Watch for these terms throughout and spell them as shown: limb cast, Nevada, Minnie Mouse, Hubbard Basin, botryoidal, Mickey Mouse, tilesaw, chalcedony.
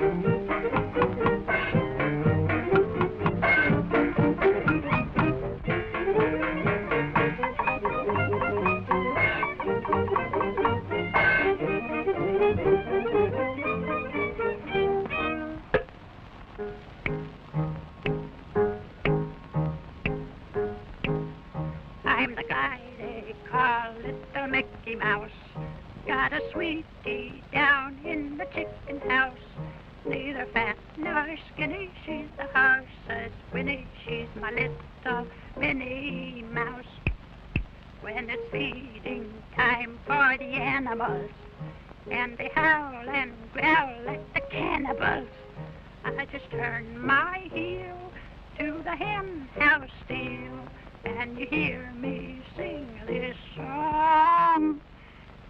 I'm the guy they call Little Mickey Mouse. Got a sweetie down in the chicken house. Neither fat nor skinny, she's the horse's Winnie. She's my little Minnie Mouse. When it's feeding time for the animals, and they howl and growl like the cannibals, I just turn my heel to the hen house steal, and you hear me sing this song.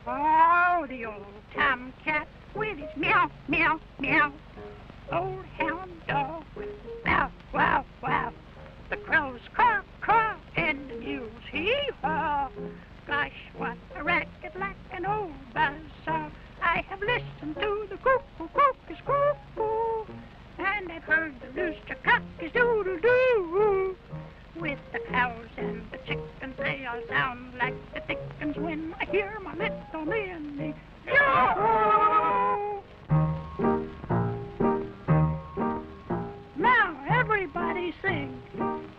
Oh, the old tomcat with his meow, meow, meow, old hound dog with his bow, wow, wow, the crows caw, caw, and the mules hee-haw. Gosh, what a racket like an old buzzsaw. I have listened to the cuckoo, cuckoo's cuckoo, and I've heard the rooster cock his doodle-doo. With the cows and the chickens, they all sound like the dickens when I hear my little Minnie. Yo-ho! Now everybody sing.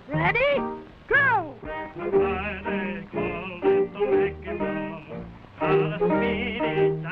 Ready? Go! The guy they call Little Mickey Mouse, got a sweetie